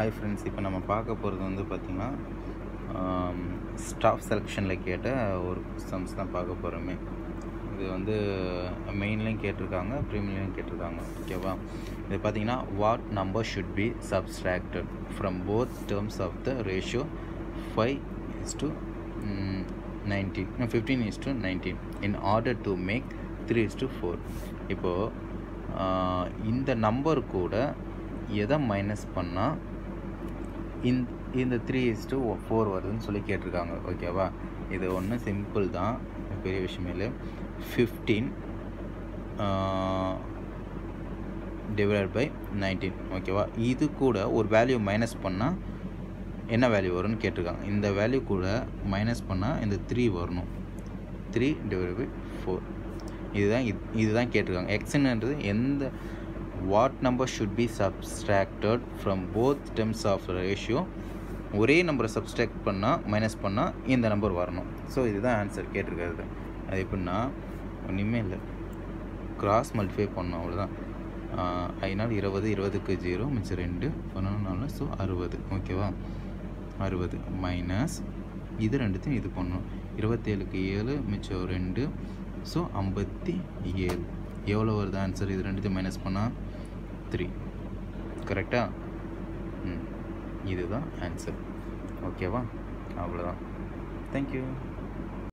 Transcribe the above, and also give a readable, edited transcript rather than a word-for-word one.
Hi friends இப்போ நம்ம பார்க்க போறது வந்து பாத்தீங்கன்னா ஸ்டாஃப் செலெக்ஷன்ல கேட்ட ஒரு क्वेश्चंस தான் பார்க்க போறோம் இது வந்து மெயின்லயும் கேட்டிருக்காங்க பிரீமியம்லயும் கேட்டிருக்காங்க ஓகேவா இது பாத்தீங்கன்னா what number should be subtracted from both terms of the ratio 15:19 in order to make 3:4 இப்போ இந்த நம்பர் கூட எதை மைனஸ் பண்ணா இந்த 3:4 வருதுன்னு சொல்லி கேட்டிருக்காங்க ஓகேவா இது ஒண்ணு சிம்பிள் தான் பெரிய விஷயம் இல்லை 15 divided by 19 ஓகேவா இது கூட ஒரு வேல்யூ மைனஸ் பண்ணா என்ன வேல்யூ வரும்னு கேட்டிருக்காங்க இந்த வேல்யூ கூட மைனஸ் பண்ணா இந்த 3 வரணும் 3 divided by 4 இதுதான் கேட்டிருக்காங்க x ன்றது எந்த what number should be subtracted from both terms of the ratio ஒரே நம்பரை subtract பண்ணா மைனஸ் பண்ணா இந்த நம்பர் வரணும் சோ இதுதான் ஆன்சர் கேட்டிருக்காங்க அது எப்படினா ஒண்ணுமே இல்ல cross multiply பண்ணனும் அவ்வளவுதான் அதனால 20 20 க்கு 0 மிச்சம் 2 14 சோ 60 ஓகேவா 60 minus இது ரெண்டுத்தையும் இது பண்ணனும் 27 க்கு 7 மிச்சம் 2 सो 57 एव्वल वरुदु आंसर इदु रेंडुम माइनस पन्ना 3 करेक्टा इदुदान आंसर ओकेवा अवलोदा थैंक यू।